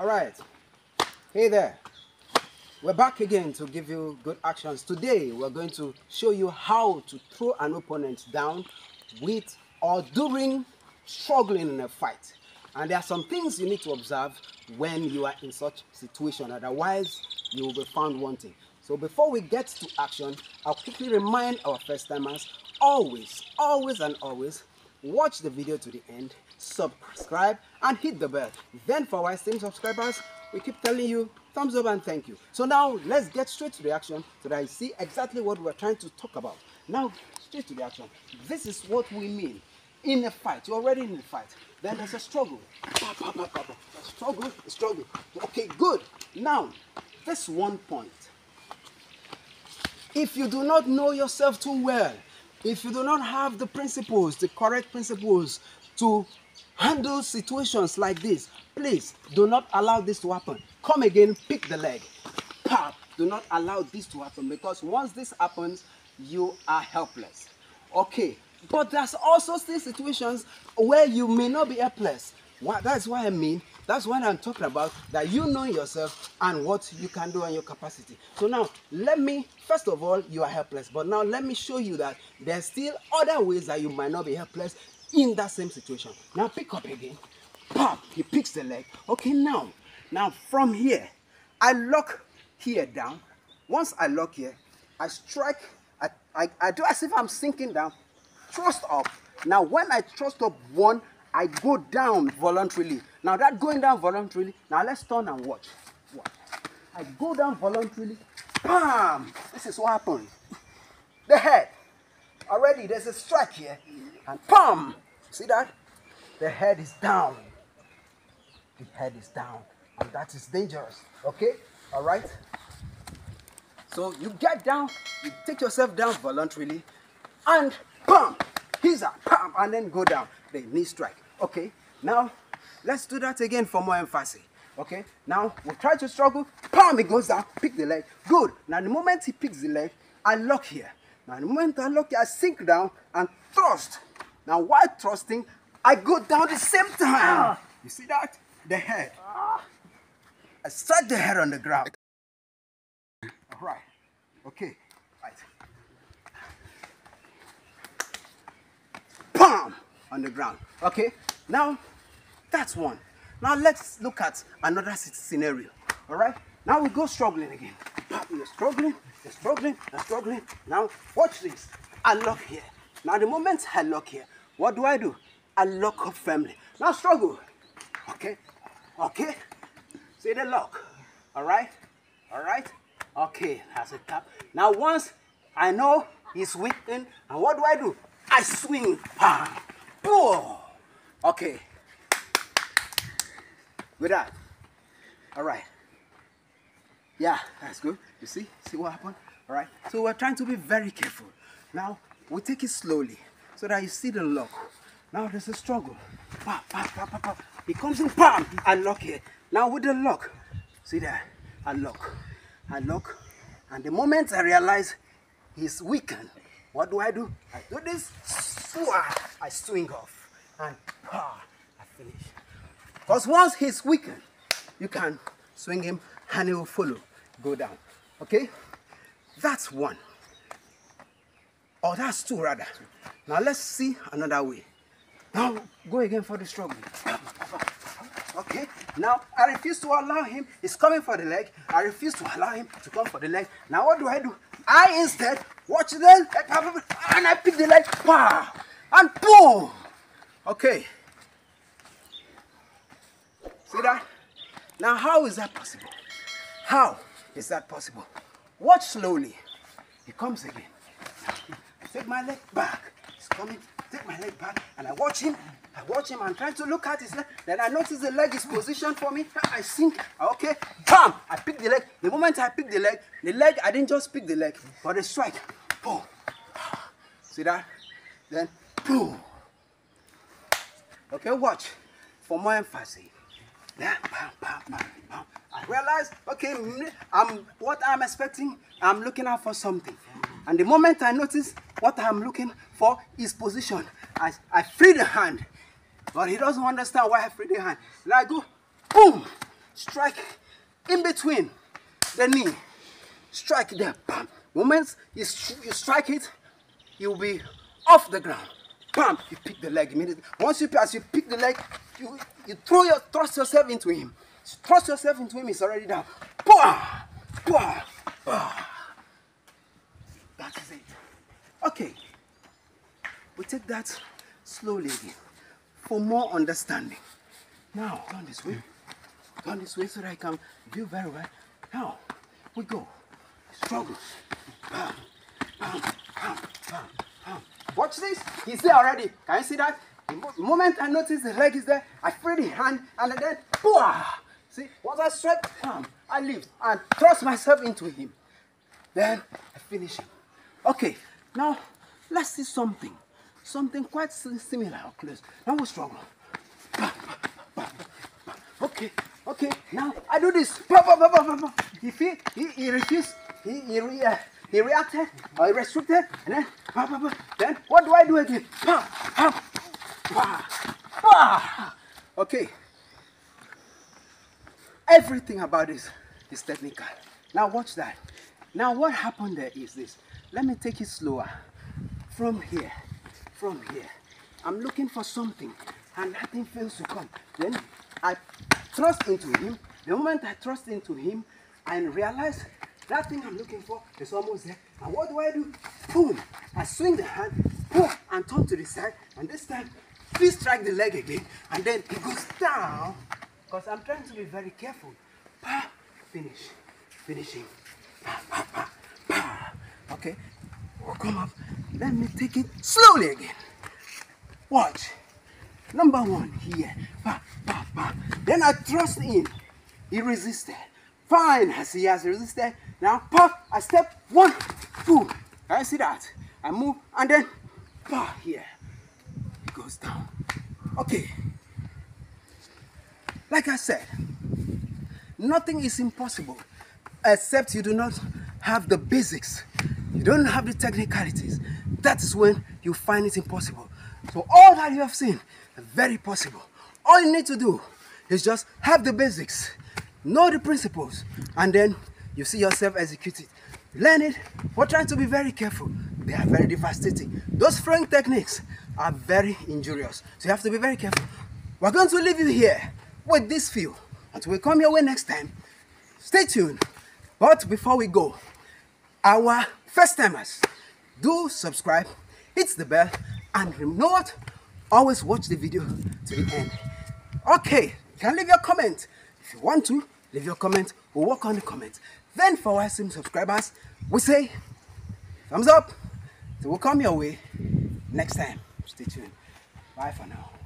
Alright, hey there, we're back again to give you good actions. Today we're going to show you how to throw an opponent down with or during struggling in a fight. And there are some things you need to observe when you are in such situation, otherwise you will be found wanting. So before we get to action, I'll quickly remind our first timers, always watch the video to the end, subscribe and hit the bell. Then for our esteemed subscribers, we keep telling you thumbs up and thank you. So now let's get straight to the action so that you see exactly what we're trying to talk about. Now straight to the action. This is what we mean. In a fight, you're already in a fight. Then there's a struggle. Struggle. Okay, good. Now, this one point. If you do not know yourself too well, if you do not have the principles, the correct principles to handle situations like this, please do not allow this to happen. Come again, pick the leg. Pop. Do not allow this to happen, because once this happens, you are helpless. Okay, but there's also still situations where you may not be helpless. That's what I mean. That's what I'm talking about, that you know yourself and what you can do and your capacity. So now, first of all, you are helpless. But now let me show you that there's still other ways that you might not be helpless in that same situation. Now pick up again. Pop, he picks the leg. Okay, now from here, I lock here down. Once I lock here, I strike, I do as if I'm sinking down, thrust up. Now when I thrust up one, I go down voluntarily. Now that going down voluntarily, now let's turn and watch. I go down voluntarily, bam! This is what happened. The head, already there's a strike here, and bam! See that? The head is down. The head is down, and that is dangerous, okay? All right? So you get down, you take yourself down voluntarily, and bam! He's up, bam! And then go down. The knee strike. Okay, now let's do that again for more emphasis. Okay, now we'll try to struggle. Palm, it goes down, pick the leg. Good. Now the moment he picks the leg, I lock here. Now the moment I lock here, I sink down and thrust. Now while thrusting, I go down the same time. You see that? The head. I strike the head on the ground. All right. Okay. Right. Palm. On the ground. Okay, now that's one. Now let's look at another scenario. All right, now we go struggling again. You're struggling. Now watch this. I lock here. Now the moment I lock here, what do? I lock up firmly. Now struggle. Okay. See the lock. All right. Okay, that's a tap. Now once I know he's weakened, and what do? I swing. Boom! Okay. With that. Alright. Yeah, that's good. You see? See what happened? Alright. So we're trying to be very careful. Now, we'll take it slowly so that you see the lock. Now there's a struggle. Pop. He comes in, bam! I lock here. Now with the lock. See there? I lock. And the moment I realize he's weakened, what do? I do this. I swing off and I finish. Because once he's weakened, you can swing him and he will follow, go down. Okay? That's one. Or that's two rather. Now let's see another way. Now go again for the struggle. Okay? Now I refuse to allow him. He's coming for the leg. I refuse to allow him to come for the leg. Now what do? I instead watch them and I pick the leg, and boom! Okay. See that? Now how is that possible? Watch slowly. He comes again. I take my leg back. He's coming. Take my leg back and I watch him. I'm trying to look at his leg. Then I notice the leg is positioned for me. I sink. Okay. Bam! I pick the leg. The moment I pick the leg, I didn't just pick the leg, but the strike. Boom. See that? Then boom. Okay, watch. For more emphasis. Then bam. I realize, okay, what I'm expecting, I'm looking out for something. And the moment I notice what I'm looking for is position. I free the hand, but he doesn't understand why I free the hand. And I go, boom, strike in between the knee, strike there, bam. Moments you strike it, you'll be off the ground, bam, you pick the leg immediately. Once you pick the leg, you thrust yourself into him. Thrust yourself into him, he's already down. Bah, bah, bah. That is it. Okay, we take that slowly again for more understanding. Now, turn this way so that I can do very well. Now, we go. Struggle. Bam, bam, bam, bam, bam. Watch this. He's there already. Can you see that? The moment I notice the leg is there, I free the hand and then, boah! See, once I strike, bam, I lift and thrust myself into him. Then I finish him. Okay, now let's see something. Something quite similar or close. Now we struggle. Bam, bam, bam. Okay, okay. Now I do this. Bam, bam, bam, bam, bam. He refused. He reacted or he restricted. And then, bam, bam, bam. Then what do I do again? Bam, bam. Bah, bah. Okay. Everything about this is technical. Now watch that. Now what happened there is this. Let me take it slower. From here. From here. I'm looking for something and nothing fails to come. Then I thrust into him. The moment I thrust into him, I realize that thing I'm looking for is almost there. And what do I do? Boom! I swing the hand, boom, and turn to the side. And this time, please strike the leg again, and then it goes down, because I'm trying to be very careful. Pa, finish, finishing. Pa, pa, pa, pa. Okay, we'll come up. Let me take it slowly again. Watch. Number one here. Pa, pa, pa. Then I thrust in. He resisted. Fine, as he has resisted. Now, pop. I step one, two. Can you see that? I move, and then, pa, here. Goes down. Okay. Like I said, nothing is impossible except you do not have the basics. You don't have the technicalities. That is when you find it impossible. So all that you have seen is very possible. All you need to do is just have the basics, know the principles, and then you see yourself execute it. Learn it. We're trying to be very careful. They are very devastating. Those throwing techniques are very injurious. So you have to be very careful. We're going to leave you here with this view until we come your way next time. Stay tuned. But before we go, our first timers, do subscribe, hit the bell, and you know what? Always watch the video to the end. Okay, you can leave your comment. If you want to, leave your comment. We'll work on the comments. Then for our sim subscribers, we say thumbs up. So we'll come your way next time. Stay tuned. Bye for now.